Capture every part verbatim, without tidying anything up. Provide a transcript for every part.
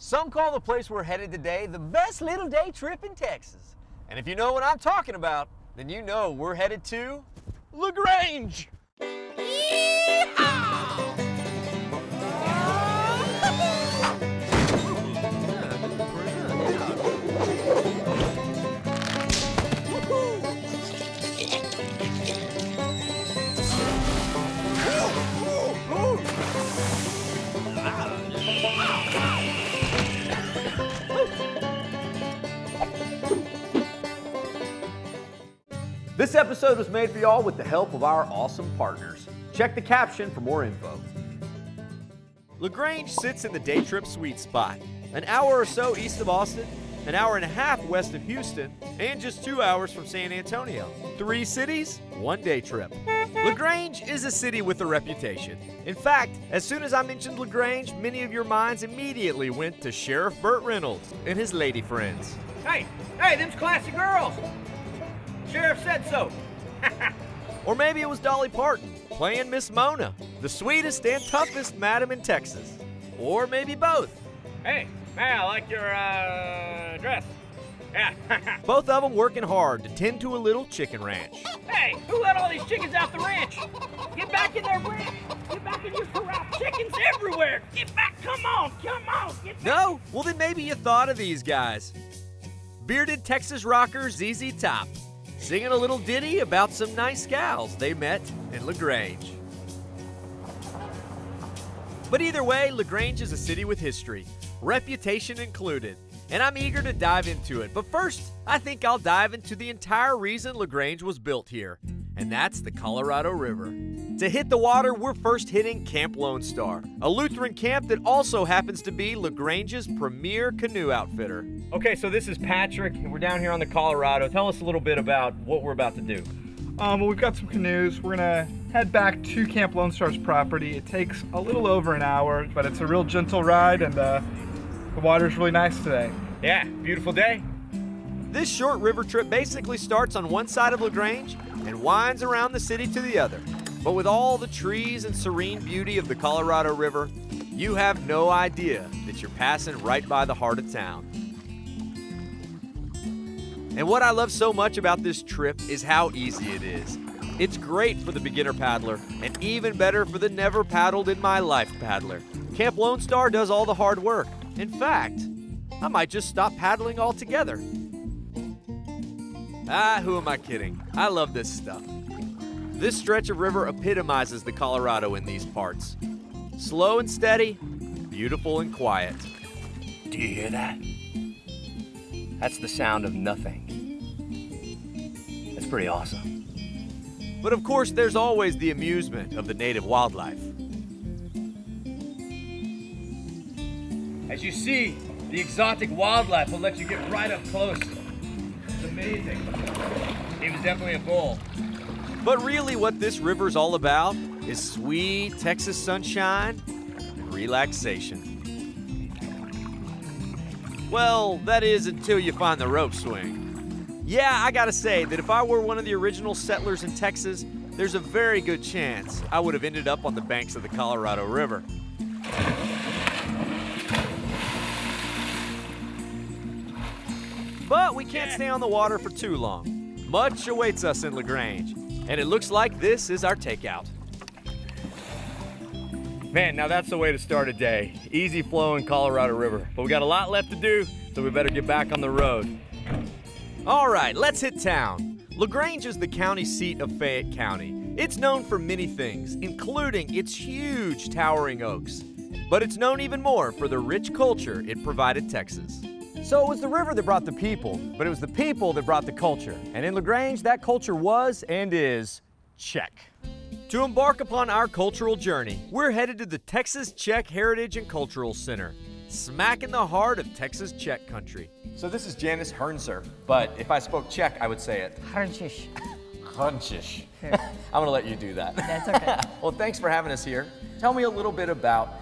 Some call the place we're headed today the best little day trip in Texas. And if you know what I'm talking about, then you know we're headed to La Grange. This episode was made for y'all with the help of our awesome partners. Check the caption for more info. La Grange sits in the day trip sweet spot, an hour or so east of Austin, an hour and a half west of Houston, and just two hours from San Antonio. Three cities, one day trip. La Grange is a city with a reputation. In fact, as soon as I mentioned La Grange, many of your minds immediately went to Sheriff Burt Reynolds and his lady friends. Hey, hey, them's classy girls. Sheriff said so. Or maybe it was Dolly Parton playing Miss Mona, the sweetest and toughest madam in Texas. Or maybe both. Hey, man, I like your uh, dress. Yeah. Both of them working hard to tend to a little chicken ranch. Hey, who let all these chickens out the ranch? Get back in their ranch. Get back in your corrupt chickens everywhere. Get back. Come on. Come on. Get back. No? Well, then maybe you thought of these guys. Bearded Texas rocker Z Z Top, singing a little ditty about some nice gals they met in La Grange. But either way, La Grange is a city with history, reputation included, and I'm eager to dive into it. But first, I think I'll dive into the entire reason La Grange was built here, and that's the Colorado River. To hit the water, we're first hitting Camp Lone Star, a Lutheran camp that also happens to be La Grange's premier canoe outfitter. Okay, so this is Patrick, and we're down here on the Colorado. Tell us a little bit about what we're about to do. Um, well, we've got some canoes. We're gonna head back to Camp Lone Star's property. It takes a little over an hour, but it's a real gentle ride, and uh, the water's really nice today. Yeah, beautiful day. This short river trip basically starts on one side of La Grange and winds around the city to the other. But with all the trees and serene beauty of the Colorado River, you have no idea that you're passing right by the heart of town. And what I love so much about this trip is how easy it is. It's great for the beginner paddler, and even better for the never paddled in my life paddler. Camp Lone Star does all the hard work. In fact, I might just stop paddling altogether. Ah, who am I kidding? I love this stuff. This stretch of river epitomizes the Colorado in these parts. Slow and steady, beautiful and quiet. Do you hear that? That's the sound of nothing. That's pretty awesome. But of course, there's always the amusement of the native wildlife. As you see, the exotic wildlife will let you get right up close. It's amazing. He was definitely a bull. But really what this river's all about is sweet Texas sunshine and relaxation. Well, that is until you find the rope swing. Yeah, I gotta say that if I were one of the original settlers in Texas, there's a very good chance I would have ended up on the banks of the Colorado River. But we can't stay on the water for too long. Much awaits us in La Grange. And it looks like this is our takeout. Man, now that's the way to start a day. Easy flowing Colorado River. But we got a lot left to do, so we better get back on the road. All right, let's hit town. La Grange is the county seat of Fayette County. It's known for many things, including its huge towering oaks. But it's known even more for the rich culture it provided Texas. So it was the river that brought the people, but it was the people that brought the culture. And in La Grange, that culture was and is Czech. To embark upon our cultural journey, we're headed to the Texas Czech Heritage and Cultural Center, smack in the heart of Texas Czech country. So this is Janice Hrncer, but if I spoke Czech, I would say it. Hrnčiš. Hrnčiš. Sure. I'm gonna let you do that. That's okay. Well, thanks for having us here. Tell me a little bit about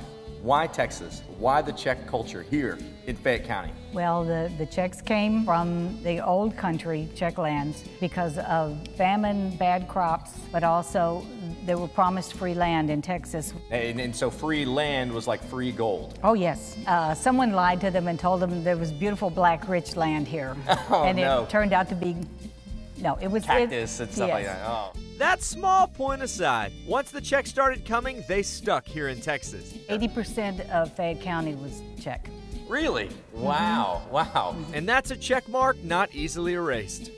why Texas? Why the Czech culture here in Fayette County? Well, the, the Czechs came from the old country, Czech lands, because of famine, bad crops, but also They were promised free land in Texas. And, and so free land was like free gold. Oh, yes. Uh, someone lied to them and told them there was beautiful black rich land here. Oh, and no. It turned out to be, no, it was. Cactus it, and stuff yes. like that. Oh. That small point aside, once the Czechs started coming, they stuck here in Texas. eighty percent of Fayette County was Czech. Really? Wow, mm-hmm. wow. Mm-hmm. And that's a check mark not easily erased.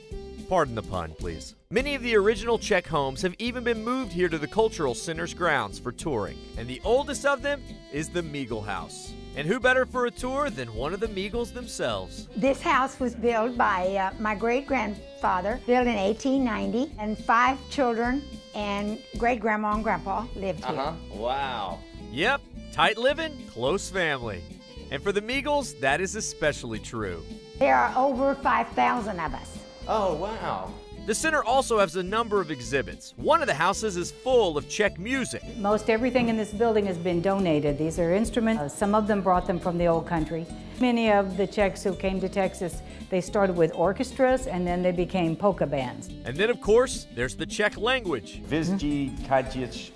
Pardon the pun, please. Many of the original Czech homes have even been moved here to the Cultural Center's grounds for touring. And the oldest of them is the Migl House. And who better for a tour than one of the Migls themselves? This house was built by uh, my great-grandfather, built in eighteen ninety, and five children and great-grandma and grandpa lived here. Uh-huh. Wow. Yep, tight living, close family. And for the Migls, that is especially true. There are over five thousand of us. Oh, wow. The center also has a number of exhibits. One of the houses is full of Czech music. Most everything in this building has been donated. These are instruments. Uh, some of them brought them from the old country. Many of the Czechs who came to Texas, they started with orchestras and then they became polka bands. And then, of course, there's the Czech language. Vizdi Kajic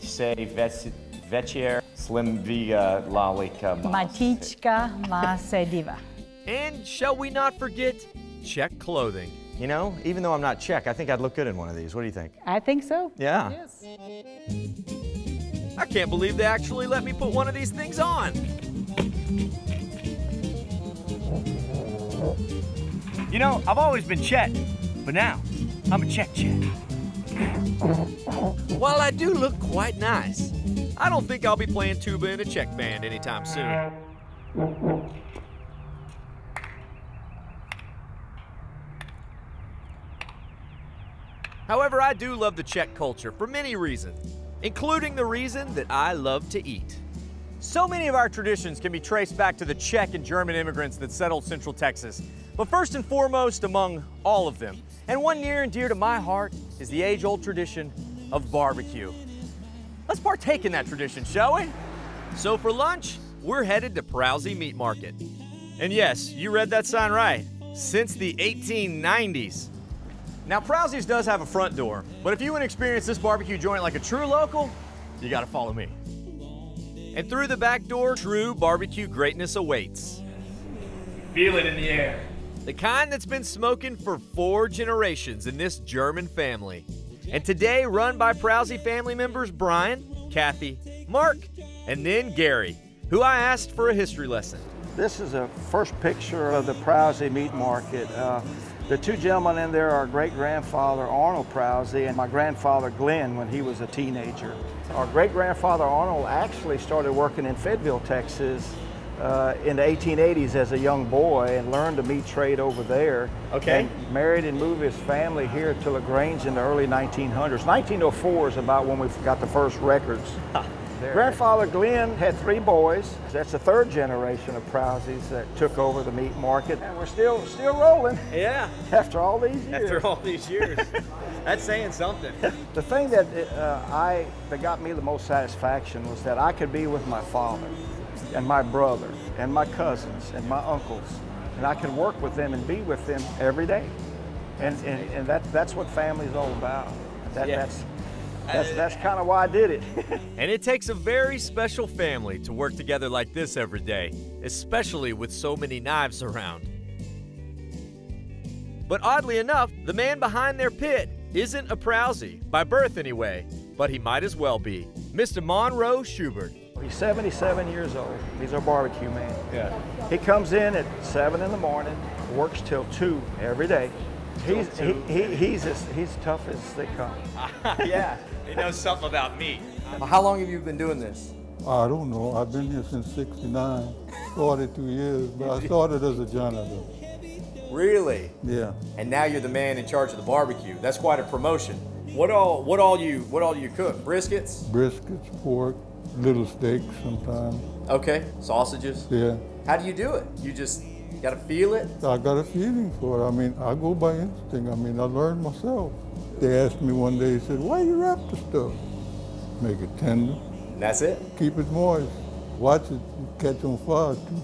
se večer slim viga lalika matička ma se diva. And shall we not forget Czech clothing. You know, even though I'm not Czech, I think I'd look good in one of these. What do you think? I think so. Yeah. Yes. I can't believe they actually let me put one of these things on. You know, I've always been Chet, but now I'm a Czech Chet. While I do look quite nice, I don't think I'll be playing tuba in a Czech band anytime soon. However, I do love the Czech culture for many reasons, including the reason that I love to eat. So many of our traditions can be traced back to the Czech and German immigrants that settled Central Texas. But first and foremost among all of them, and one near and dear to my heart, is the age-old tradition of barbecue. Let's partake in that tradition, shall we? So for lunch, we're headed to Prause's Meat Market. And yes, you read that sign right. Since the eighteen nineties. Now, Prause's does have a front door, but if you want to experience this barbecue joint like a true local, you gotta follow me. And through the back door, true barbecue greatness awaits. Feel it in the air. The kind that's been smoking for four generations in this German family. And today, run by Prause family members Brian, Kathy, Mark, and then Gary, who I asked for a history lesson. This is a first picture of the Prause Meat Market. Uh, The two gentlemen in there are great-grandfather Arnold Prause and my grandfather Glenn when he was a teenager. Our great-grandfather Arnold actually started working in Fayetteville, Texas uh, in the eighteen eighties as a young boy and learned the meat trade over there. Okay. And married and moved his family here to La Grange in the early nineteen hundreds. nineteen oh four is about when we got the first records. Grandfather Glenn had three boys. That's the third generation of Prause's that took over the meat market. And we're still still rolling. Yeah. After all these years. After all these years. That's saying something. The thing that uh, I that got me the most satisfaction was that I could be with my father and my brother and my cousins and my uncles. And I could work with them and be with them every day. And and, and that that's what family's all about. That yeah. that's That's, that's kind of why I did it. And it takes a very special family to work together like this every day, especially with so many knives around. But oddly enough, the man behind their pit isn't a Prause, by birth anyway, but he might as well be. Mister Monroe Schubert. He's seventy-seven years old. He's our barbecue man. Yeah. He comes in at seven in the morning, works till two every day. He's, he, he, he's, as, he's tough as they come. Yeah, he knows something about meat. How long have you been doing this? I don't know. I've been here since sixty-nine, forty-two years, but I started as a janitor. Really? Yeah. And now you're the man in charge of the barbecue. That's quite a promotion. What all, what all, you, what all you cook? Briskets? Briskets, pork, little steaks sometimes. Okay, sausages? Yeah. How do you do it? You just... You gotta feel it? I got a feeling for it. I mean, I go by instinct. I mean, I learned myself. They asked me one day, they said, why you wrap the stuff? Make it tender. And that's it? Keep it moist. Watch it catch on fire, too.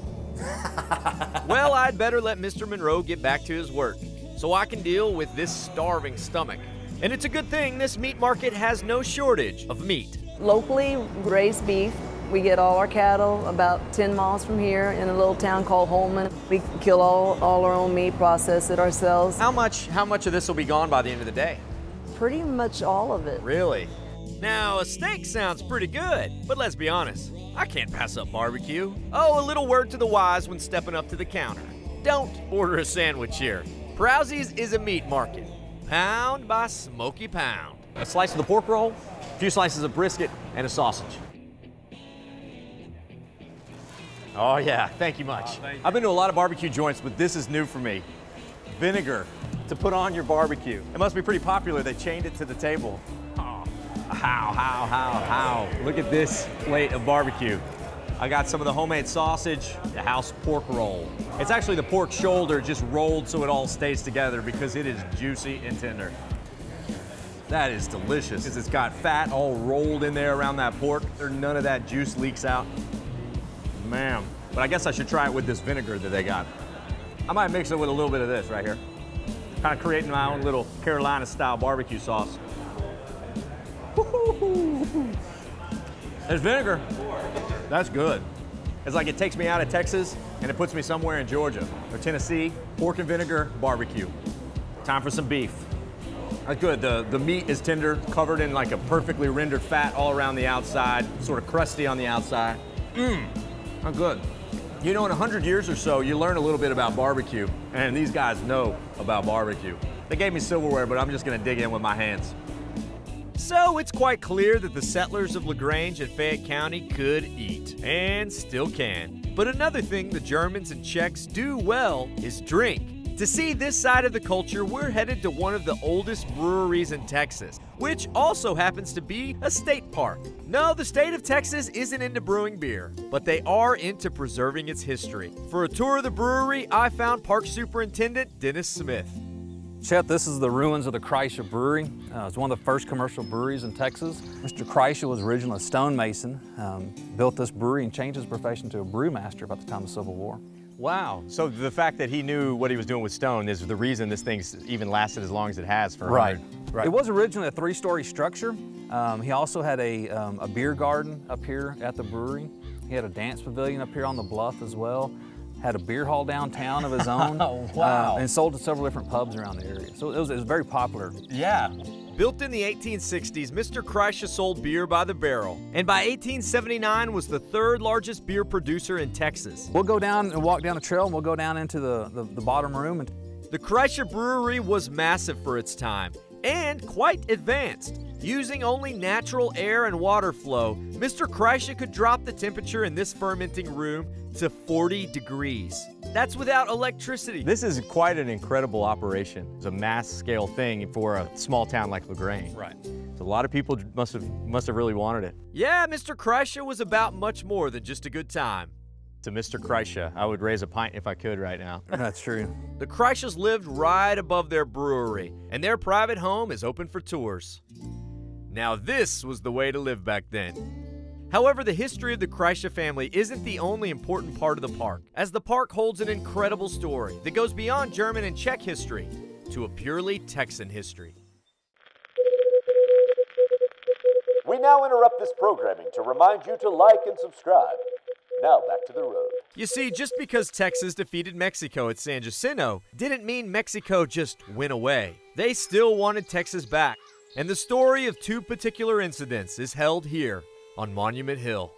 Well, I'd better let Mister Monroe get back to his work so I can deal with this starving stomach. And it's a good thing this meat market has no shortage of meat. Locally raised beef. We get all our cattle about ten miles from here in a little town called Holman. We kill all, all our own meat, process it ourselves. How much, how much of this will be gone by the end of the day? Pretty much all of it. Really? Now, a steak sounds pretty good, but let's be honest, I can't pass up barbecue. Oh, a little word to the wise when stepping up to the counter. Don't order a sandwich here. Prause's is a meat market, pound by Smoky Pound. A slice of the pork roll, a few slices of brisket, and a sausage. Oh yeah, thank you much. Oh, thank you. I've been to a lot of barbecue joints, but this is new for me. Vinegar to put on your barbecue. It must be pretty popular, they chained it to the table. Oh, how, how, how, how. Look at this plate of barbecue. I got some of the homemade sausage, the house pork roll. It's actually the pork shoulder just rolled so it all stays together because it is juicy and tender. That is delicious, because it's got fat all rolled in there around that pork. None of that juice leaks out. Ma'am, but I guess I should try it with this vinegar that they got. I might mix it with a little bit of this right here. Kind of creating my own little Carolina style barbecue sauce. There's vinegar. That's good. It's like it takes me out of Texas and it puts me somewhere in Georgia or Tennessee. Pork and vinegar, barbecue. Time for some beef. That's good, the, the meat is tender, covered in like a perfectly rendered fat all around the outside, sort of crusty on the outside. Mmm. Oh, good. You know, in a hundred years or so, you learn a little bit about barbecue, and these guys know about barbecue. They gave me silverware, but I'm just gonna dig in with my hands. So it's quite clear that the settlers of La Grange and Fayette County could eat, and still can. But another thing the Germans and Czechs do well is drink. To see this side of the culture, we're headed to one of the oldest breweries in Texas, which also happens to be a state park. No, the state of Texas isn't into brewing beer, but they are into preserving its history. For a tour of the brewery, I found Park Superintendent Dennis Smith. Chet, this is the ruins of the Kreische Brewery. Uh, it's one of the first commercial breweries in Texas. Mister Kreische was originally a stonemason, um, built this brewery and changed his profession to a brewmaster by the time of the Civil War. Wow, so the fact that he knew what he was doing with stone is the reason this thing's even lasted as long as it has for right. Right. It was originally a three-story structure. Um, he also had a, um, a beer garden up here at the brewery. He had a dance pavilion up here on the bluff as well. Had a beer hall downtown of his own. Oh, wow. Uh, and sold to several different pubs around the area. So it was, it was very popular. Yeah. Built in the eighteen sixties, Mister Kreische sold beer by the barrel, and by eighteen seventy-nine was the third largest beer producer in Texas. We'll go down and walk down the trail, and we'll go down into the, the, the bottom room. And the Kreische Brewery was massive for its time, and quite advanced. Using only natural air and water flow, Mister Kreische could drop the temperature in this fermenting room to forty degrees. That's without electricity. This is quite an incredible operation. It's a mass scale thing for a small town like La Grange. Right. So a lot of people must have, must have really wanted it. Yeah, Mister Kreische was about much more than just a good time. To Mister Kreische, I would raise a pint if I could right now. That's true. The Kreisches lived right above their brewery, and their private home is open for tours. Now this was the way to live back then. However, the history of the Kreische family isn't the only important part of the park, as the park holds an incredible story that goes beyond German and Czech history to a purely Texan history. We now interrupt this programming to remind you to like and subscribe. Now back to the road. You see, just because Texas defeated Mexico at San Jacinto didn't mean Mexico just went away. They still wanted Texas back. And the story of two particular incidents is held here on Monument Hill.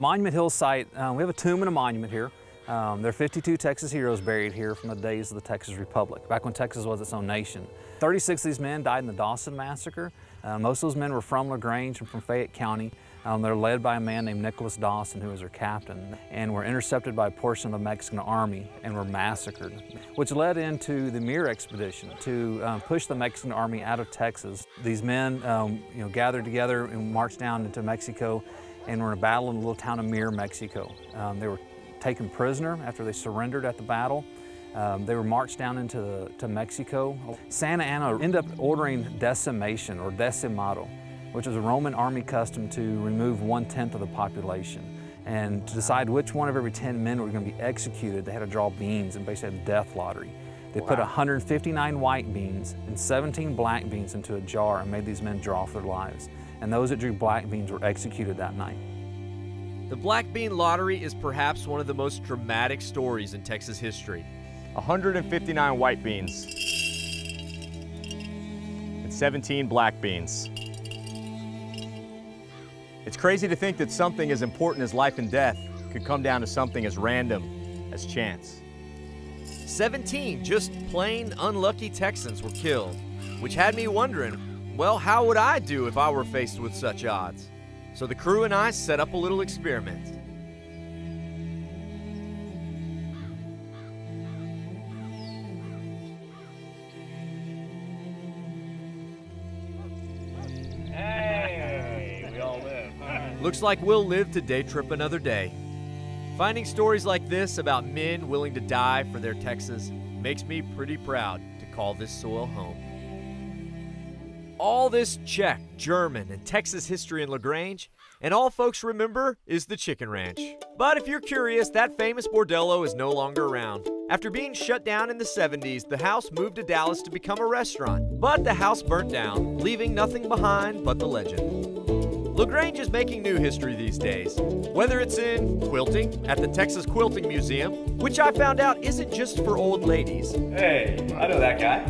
Monument Hill site, um, we have a tomb and a monument here. Um, there are fifty-two Texas heroes buried here from the days of the Texas Republic, back when Texas was its own nation. thirty-six of these men died in the Dawson Massacre. Uh, most of those men were from La Grange and from Fayette County. Um, they're led by a man named Nicholas Dawson, who was their captain, and were intercepted by a portion of the Mexican army and were massacred, which led into the Mier Expedition to um, push the Mexican army out of Texas. These men um, you know, gathered together and marched down into Mexico and were in a battle in the little town of Mier, Mexico. Um, they were taken prisoner after they surrendered at the battle. Um, they were marched down into the, to Mexico. Santa Ana ended up ordering decimation or decimado, which was a Roman army custom to remove one-tenth of the population. And to decide which one of every ten men were going to be executed, they had to draw beans and basically had a death lottery. They wow. put one hundred fifty-nine white beans and seventeen black beans into a jar and made these men draw for their lives. And those that drew black beans were executed that night. The black bean lottery is perhaps one of the most dramatic stories in Texas history. one hundred fifty-nine white beans and seventeen black beans. It's crazy to think that something as important as life and death could come down to something as random as chance. seventeen just plain unlucky Texans were killed, which had me wondering, well, how would I do if I were faced with such odds? So the crew and I set up a little experiment. Hey, we all live. Huh? Looks like we'll live to day trip another day. Finding stories like this about men willing to die for their Texas makes me pretty proud to call this soil home. All this Czech, German, and Texas history in La Grange, and all folks remember is the Chicken Ranch. But if you're curious, that famous bordello is no longer around. After being shut down in the seventies, the house moved to Dallas to become a restaurant. But the house burnt down, leaving nothing behind but the legend. La Grange is making new history these days, whether it's in quilting at the Texas Quilting Museum, which I found out isn't just for old ladies. Hey, I know that guy.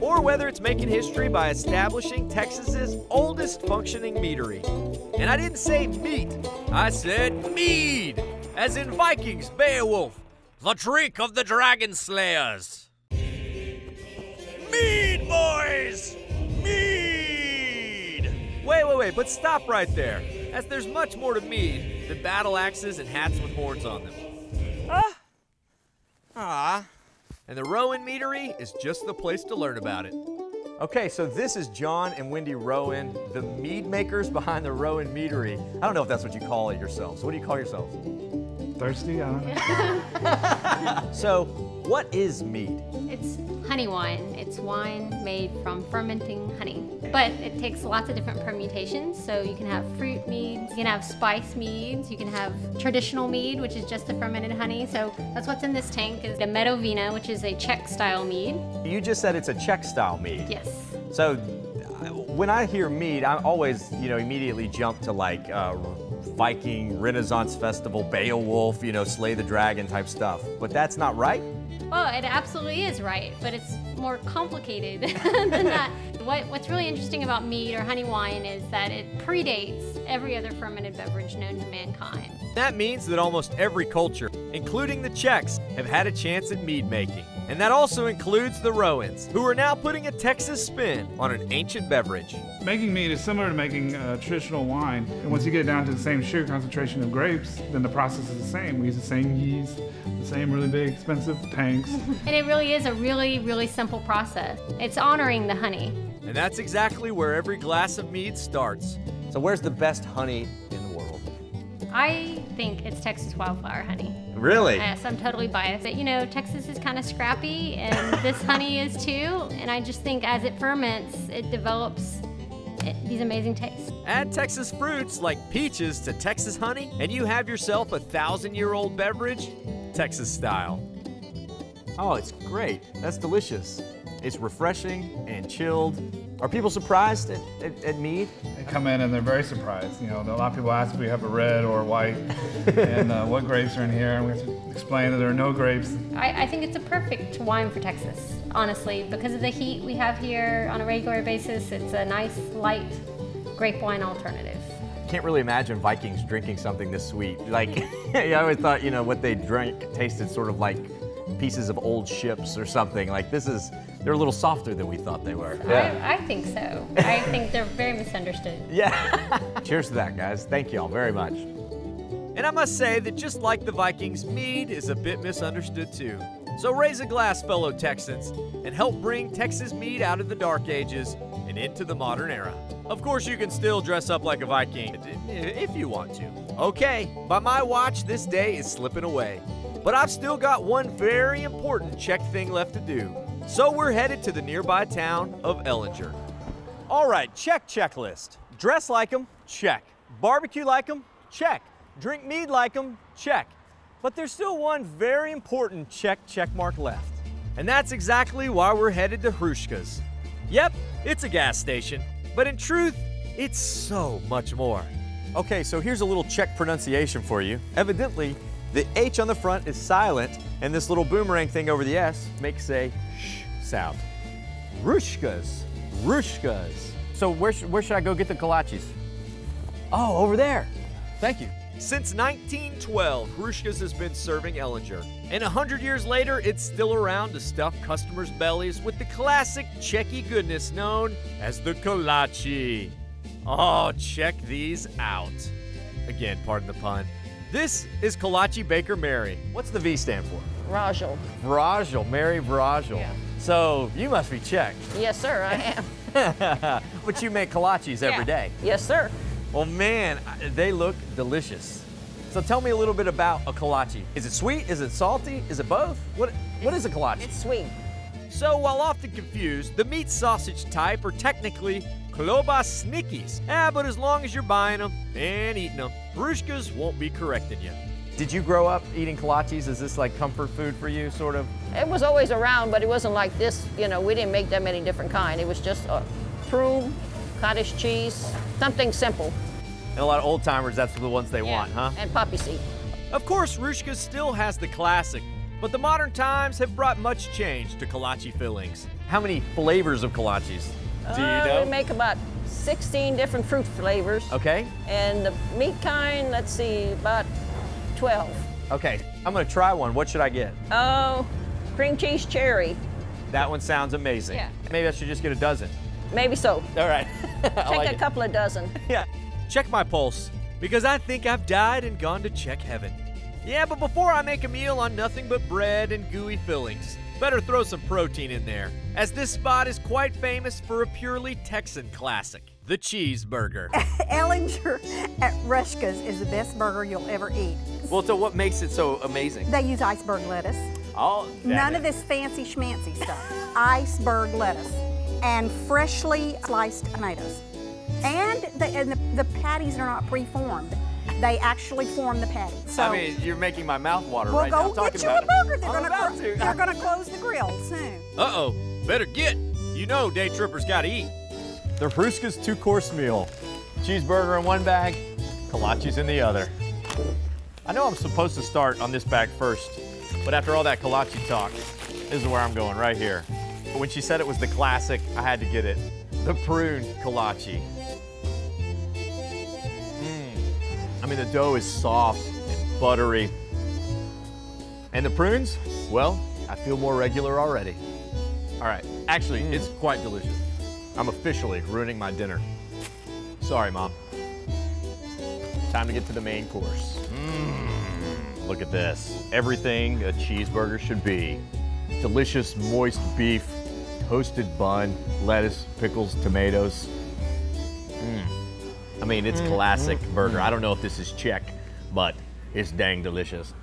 Or whether it's making history by establishing Texas's oldest functioning meadery. And I didn't say meat, I said mead, as in Vikings, Beowulf, the drink of the dragon slayers. Mead, boys! Wait, wait, wait, but stop right there, as there's much more to mead than battle axes and hats with horns on them. Ah! Ah. And the Rohan Meadery is just the place to learn about it. Okay, so this is John and Wendy Rohan, the mead makers behind the Rohan Meadery. I don't know if that's what you call it yourselves. What do you call yourselves? Thirsty, I don't know. So, what is mead? It's honey wine. It's wine made from fermenting honey. But it takes lots of different permutations, so you can have fruit meads, you can have spice meads, you can have traditional mead, which is just the fermented honey. So that's what's in this tank is the Medovina, which is a Czech-style mead. You just said it's a Czech-style mead. Yes. So when I hear mead, I always, you know, immediately jump to like uh, Viking, Renaissance Festival, Beowulf, you know, slay the dragon type stuff. But that's not right? Well, it absolutely is right, but it's more complicated than that. What, what's really interesting about mead or honey wine is that it predates every other fermented beverage known to mankind. That means that almost every culture, including the Czechs, have had a chance at mead making. And that also includes the Rohans, who are now putting a Texas spin on an ancient beverage. Making mead is similar to making uh, traditional wine. And once you get down to the same sugar concentration of grapes, then the process is the same. We use the same yeast, the same really big, expensive tanks. And it really is a really, really simple process. It's honoring the honey. And that's exactly where every glass of mead starts. So where's the best honey in the world? I think it's Texas wildflower honey. Really? Yes, I'm totally biased. But you know, Texas is kind of scrappy, and this honey is too. And I just think as it ferments, it develops it, these amazing tastes. Add Texas fruits like peaches to Texas honey, and you have yourself a thousand-year-old beverage, Texas style. Oh, it's great. That's delicious. It's refreshing and chilled. Are people surprised at, at, at mead? They come in and they're very surprised. You know, a lot of people ask if we have a red or a white, and uh, what grapes are in here, and we have to explain that there are no grapes. I, I think it's a perfect wine for Texas, honestly. Because of the heat we have here on a regular basis, it's a nice, light grape wine alternative. I can't really imagine Vikings drinking something this sweet. Like, I always thought, you know, what they drank tasted sort of like pieces of old ships or something. Like, this is, they're a little softer than we thought they were. Yeah. I, I think so. I think they're very misunderstood. Yeah. Cheers to that, guys. Thank you all very much. And I must say that just like the Vikings, mead is a bit misunderstood too. So raise a glass, fellow Texans, and help bring Texas mead out of the dark ages and into the modern era. Of course, you can still dress up like a Viking, if you want to. Okay, by my watch, this day is slipping away. But I've still got one very important Czech thing left to do. So we're headed to the nearby town of Ellinger. All right, check checklist. Dress like 'em, check. Barbecue like 'em, check. Drink mead like 'em, check. But there's still one very important Czech checkmark left. And that's exactly why we're headed to Hruska's. Yep, it's a gas station, but in truth, it's so much more. Okay, so here's a little Czech pronunciation for you. Evidently, the H on the front is silent, and this little boomerang thing over the S makes a sh sound. Hruska's, Hruska's. So where, sh where should I go get the kolaches? Oh, over there. Thank you. Since nineteen twelve, Hruska's has been serving Ellinger, and one hundred years later, it's still around to stuff customers' bellies with the classic Czechy goodness known as the kolache. Oh, check these out. Again, pardon the pun. This is Kolache Baker Mary. What's the V stand for? Vrajel. Vrajel, Mary Vrajel. Yeah. So you must be Czech. Yes, sir, I am. But you make kolaches every yeah. day. Yes, sir. Well, man, they look delicious. So tell me a little bit about a kolache. Is it sweet? Is it salty? Is it both? What, what is a kolache? It's sweet. So while often confused, the meat sausage type are technically klobásníky. Ah, but as long as you're buying them and eating them, Hruska's won't be correcting you. Did you grow up eating kolaches? Is this like comfort food for you, sort of? It was always around, but it wasn't like this. You know, we didn't make that many different kinds. It was just uh, prune, cottage cheese, something simple. And a lot of old timers, that's the ones they yeah, want, huh? And poppy seed. Of course, Hruska's still has the classic, but the modern times have brought much change to kolache fillings. How many flavors of kolaches do you uh, know? We make about sixteen different fruit flavors. Okay. And the meat kind, let's see, about twelve. Okay, I'm gonna try one. What should I get? Oh, cream cheese cherry. That one sounds amazing. Yeah. Maybe I should just get a dozen. Maybe so. All right. Take like a couple of dozen. Yeah. Check my pulse, because I think I've died and gone to Czech heaven. Yeah, but before I make a meal on nothing but bread and gooey fillings, better throw some protein in there, as this spot is quite famous for a purely Texan classic, the cheeseburger. Ellinger at Hruska's is the best burger you'll ever eat. Well, so what makes it so amazing? They use iceberg lettuce. Oh, none is. of this fancy schmancy stuff. Iceberg lettuce. And freshly sliced tomatoes. And the, and the, the patties are not preformed. They actually form the patty. So I mean, you're making my mouth water we'll right now. We'll go get you a burger. They're gonna, to. they're gonna close the grill soon. Uh-oh, better get. You know day trippers gotta eat. The Hruska's two-course meal. Cheeseburger in one bag, kolaches in the other. I know I'm supposed to start on this bag first, but after all that kolache talk, this is where I'm going, right here. But when she said it was the classic, I had to get it. The prune kolache. Mm. I mean, the dough is soft and buttery. And the prunes, well, I feel more regular already. All right, actually, mm. it's quite delicious. I'm officially ruining my dinner. Sorry, Mom. Time to get to the main course. Mm. Look at this. Everything a cheeseburger should be. Delicious, moist beef, toasted bun, lettuce, pickles, tomatoes. Mm. I mean, it's mm, classic mm, burger. Mm. I don't know if this is Czech, but it's dang delicious.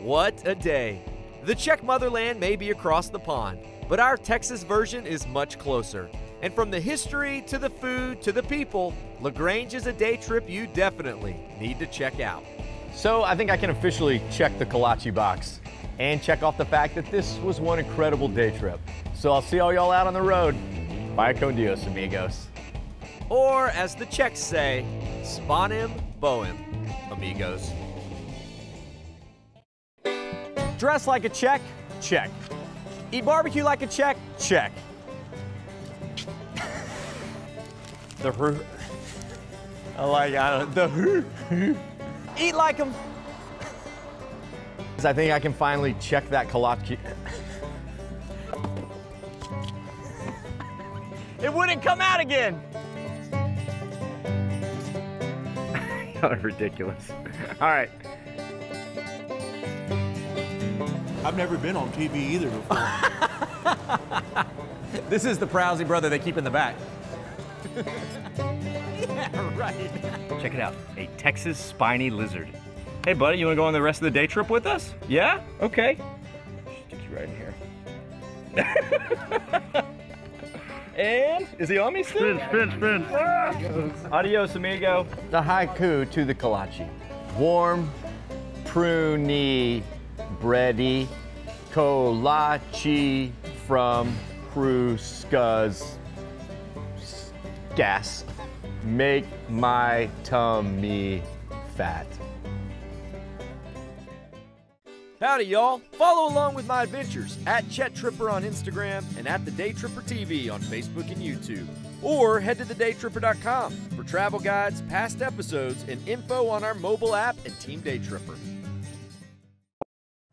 What a day. The Czech motherland may be across the pond, but our Texas version is much closer. And from the history to the food to the people, La Grange is a day trip you definitely need to check out. So I think I can officially check the kolache box and check off the fact that this was one incredible day trip. So I'll see all y'all out on the road. Vaya con Dios, amigos. Or as the Czechs say, Spanem Bohem, amigos. Dress like a Czech, check. Eat barbecue like a Czech, check. The hru, I like, I don't, the hru, eat like them. I think I can finally check that kolache. It wouldn't come out again. Y'all are ridiculous. All right. I've never been on T V either before. This is the Prowsey brother they keep in the back. Yeah, right. Check it out, a Texas spiny lizard. Hey, buddy, you want to go on the rest of the day trip with us? Yeah? Okay. Stick you right in here. And is he on me still? Spin, spin, spin. Ah! Adios, amigo. The haiku to the kolache. Warm, pruney, bready kolache from Hruska's gas make my tummy fat. Howdy, y'all. Follow along with my adventures at Chet Tripper on Instagram and at The Day Tripper T V on Facebook and YouTube. Or head to the day tripper dot com for travel guides, past episodes, and info on our mobile app and Team Day Tripper.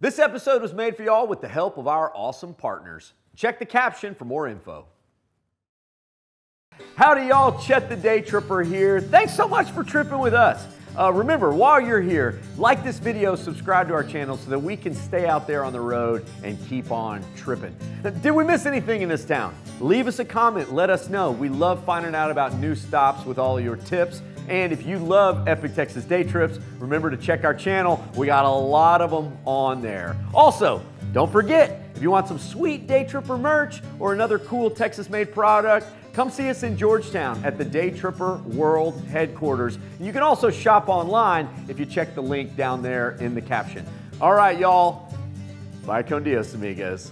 This episode was made for y'all with the help of our awesome partners. Check the caption for more info. Howdy, y'all. Chet the Day Tripper here. Thanks so much for tripping with us. Uh, remember, while you're here, like this video, subscribe to our channel so that we can stay out there on the road and keep on tripping. Did we miss anything in this town? Leave us a comment, let us know. We love finding out about new stops with all your tips. And if you love Epic Texas Day Trips, remember to check our channel. We got a lot of them on there. Also, don't forget, if you want some sweet Day Tripper merch or another cool Texas-made product, come see us in Georgetown at the Day Tripper World Headquarters. You can also shop online if you check the link down there in the caption. All right, y'all. Bye con Dios, amigos.